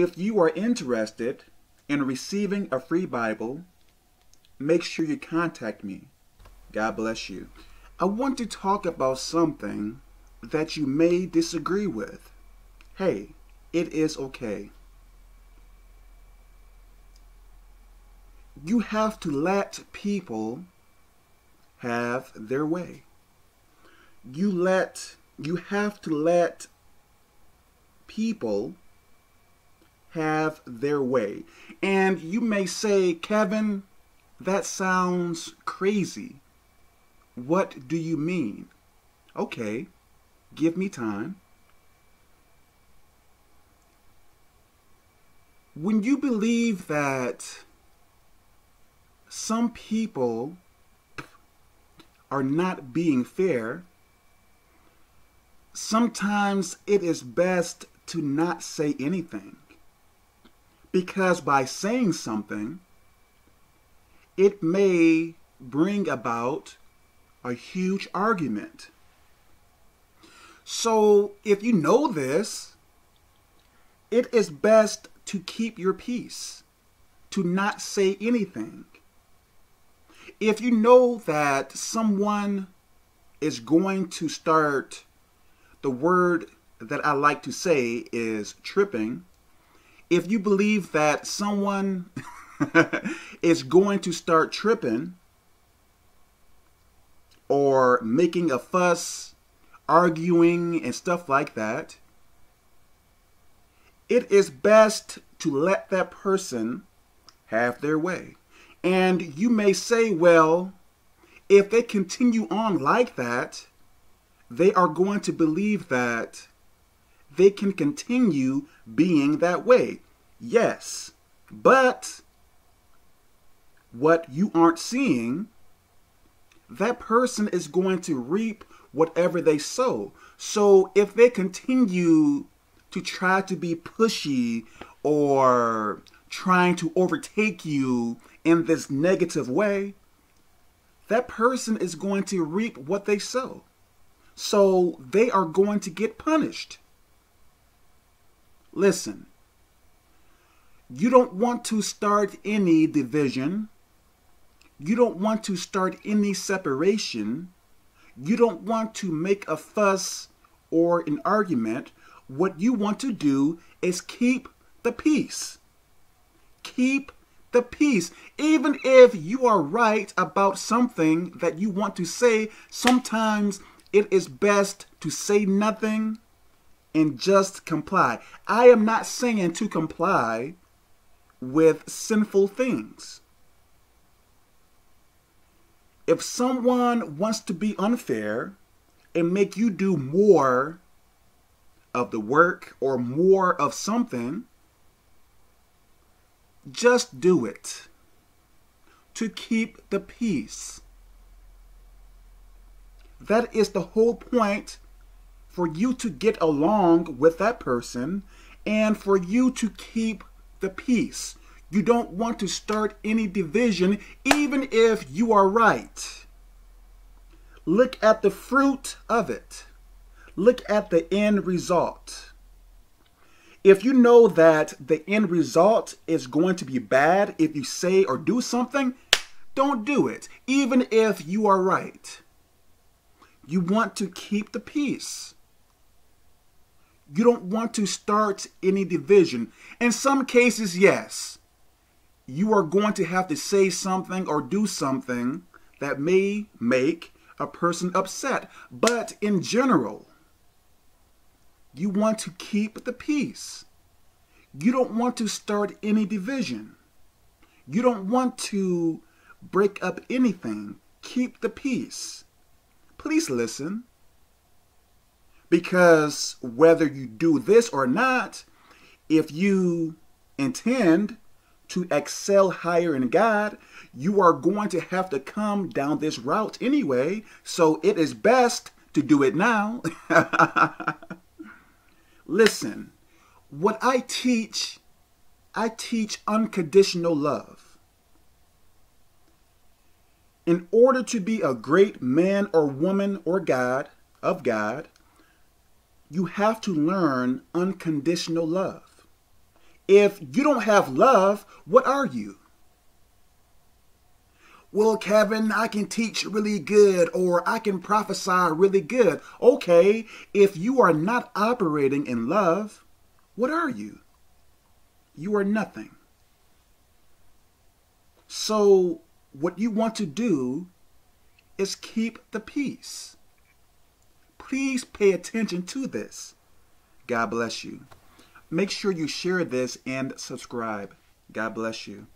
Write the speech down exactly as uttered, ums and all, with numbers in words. If you are interested in receiving a free Bible, make sure you contact me. God bless you. I want to talk about something that you may disagree with. Hey, it is okay. You have to let people have their way. You let, you have to let people have their way. And you may say, Kevin, that sounds crazy. What do you mean? Okay, give me time. When you believe that some people are not being fair, sometimes it is best to not say anything. Because by saying something, it may bring about a huge argument. So if you know this, it is best to keep your peace, to not say anything. If you know that someone is going to start, the word that I like to say is tripping. If you believe that someone is going to start tripping or making a fuss, arguing and stuff like that, it is best to let that person have their way. And you may say, well, if they continue on like that, they are going to believe that they can continue being that way. Yes, but what you aren't seeing, that person is going to reap whatever they sow. So if they continue to try to be pushy or trying to overtake you in this negative way, that person is going to reap what they sow. So they are going to get punished. Listen, you don't want to start any division. You don't want to start any separation. You don't want to make a fuss or an argument. What you want to do is keep the peace. Keep the peace. Even if you are right about something that you want to say, sometimes it is best to say nothing and just comply. I am not saying to comply with sinful things. If someone wants to be unfair and make you do more of the work or more of something, just do it to keep the peace. That is the whole point, for you to get along with that person and for you to keep the peace. You don't want to start any division, even if you are right. Look at the fruit of it. Look at the end result. If you know that the end result is going to be bad if you say or do something, don't do it, even if you are right. You want to keep the peace. You don't want to start any division. In some cases, yes, you are going to have to say something or do something that may make a person upset. But in general, you want to keep the peace. You don't want to start any division. You don't want to break up anything. Keep the peace. Please listen. Because whether you do this or not, if you intend to excel higher in God, you are going to have to come down this route anyway. So it is best to do it now. Listen, what I teach, I teach unconditional love. In order to be a great man or woman or God, of God, you have to learn unconditional love. If you don't have love, what are you? Well, Kevin, I can teach really good, or I can prophesy really good. Okay, if you are not operating in love, what are you? You are nothing. So what you want to do is keep the peace. Please pay attention to this. God bless you. Make sure you share this and subscribe. God bless you.